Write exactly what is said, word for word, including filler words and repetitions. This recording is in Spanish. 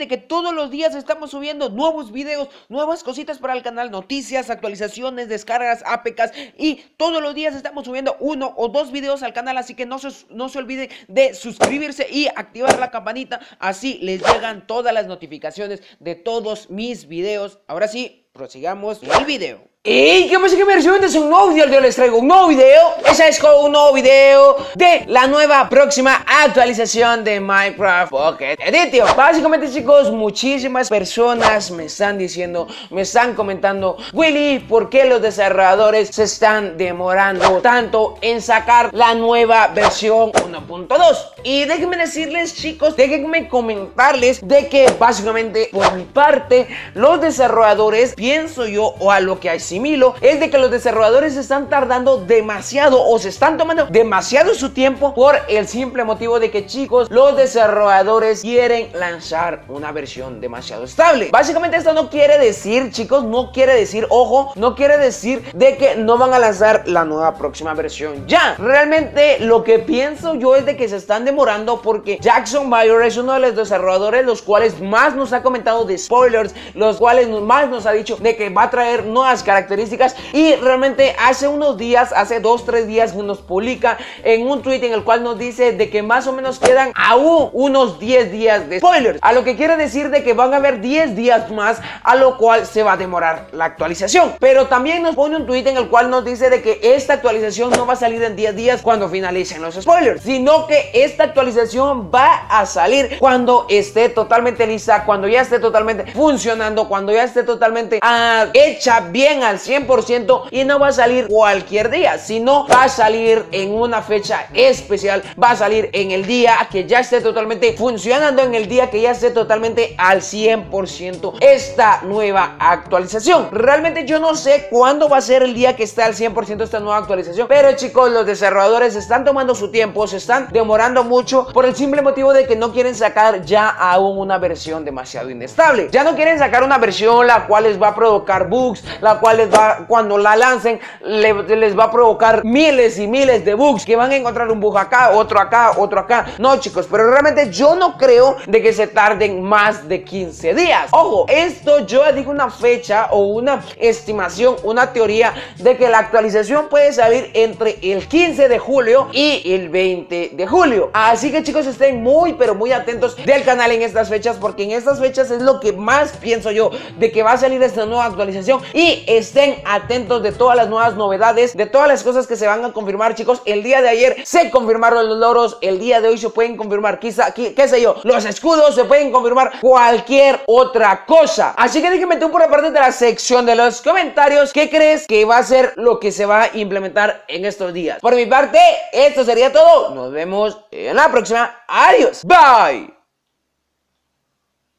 de que todos los días estamos subiendo nuevos videos, nuevas cositas para el canal, noticias, actualizaciones, descargas, A P Ks, y todos los días estamos subiendo uno o dos videos al canal, así que no se, no se olviden de suscribirse y activar la campanita, así les llegan todas las notificaciones de todos mis videos. Ahora sí, prosigamos el video. ¡Ey! ¿Qué pasa, gamers? Bienvenidos a un nuevo video. Yo les traigo un nuevo video. Esa es con un nuevo video de la nueva próxima actualización de Minecraft Pocket Edition. Básicamente, chicos, muchísimas personas me están diciendo, me están comentando: Willy, ¿por qué los desarrolladores se están demorando tanto en sacar la nueva versión uno punto dos? Y déjenme decirles, chicos, déjenme comentarles de que básicamente, por mi parte, los desarrolladores, pienso yo, o a lo que hay Milo, es de que los desarrolladores están tardando demasiado o se están tomando demasiado su tiempo por el simple motivo de que, chicos, los desarrolladores quieren lanzar una versión demasiado estable. Básicamente esto no quiere decir, chicos, no quiere decir, ojo, no quiere decir de que no van a lanzar la nueva próxima versión ya. Realmente lo que pienso yo es de que se están demorando porque Jackson Mayer es uno de los desarrolladores los cuales más nos ha comentado de spoilers, los cuales más nos ha dicho de que va a traer nuevas características características y realmente hace unos días, hace dos, tres días nos publica en un tweet en el cual nos dice de que más o menos quedan aún unos diez días de spoilers, a lo que quiere decir de que van a haber diez días más, a lo cual se va a demorar la actualización. Pero también nos pone un tweet en el cual nos dice de que esta actualización no va a salir en diez días cuando finalicen los spoilers, sino que esta actualización va a salir cuando esté totalmente lista, cuando ya esté totalmente funcionando, cuando ya esté totalmente ah, hecha bien a al cien por ciento, y no va a salir cualquier día, sino va a salir en una fecha especial, va a salir en el día que ya esté totalmente funcionando, en el día que ya esté totalmente al cien por ciento esta nueva actualización. Realmente yo no sé cuándo va a ser el día que esté al cien por ciento esta nueva actualización, pero, chicos, los desarrolladores están tomando su tiempo, se están demorando mucho por el simple motivo de que no quieren sacar ya aún una versión demasiado inestable. Ya no quieren sacar una versión la cual les va a provocar bugs, la cual Les va, cuando la lancen le, les va a provocar miles y miles de bugs, que van a encontrar un bug acá, otro acá, otro acá. No, chicos, pero realmente yo no creo de que se tarden más de quince días. Ojo, esto yo ya digo una fecha o una estimación, una teoría de que la actualización puede salir entre el quince de julio y el veinte de julio. Así que, chicos, estén muy pero muy atentos del canal en estas fechas, porque en estas fechas es lo que más pienso yo de que va a salir esta nueva actualización, y estén atentos de todas las nuevas novedades, de todas las cosas que se van a confirmar, chicos. El día de ayer se confirmaron los loros, el día de hoy se pueden confirmar, quizá, qué, qué sé yo, los escudos, se pueden confirmar cualquier otra cosa. Así que déjenme tú por la parte de la sección de los comentarios, ¿qué crees que va a ser lo que se va a implementar en estos días? Por mi parte, esto sería todo. Nos vemos en la próxima. Adiós. Bye.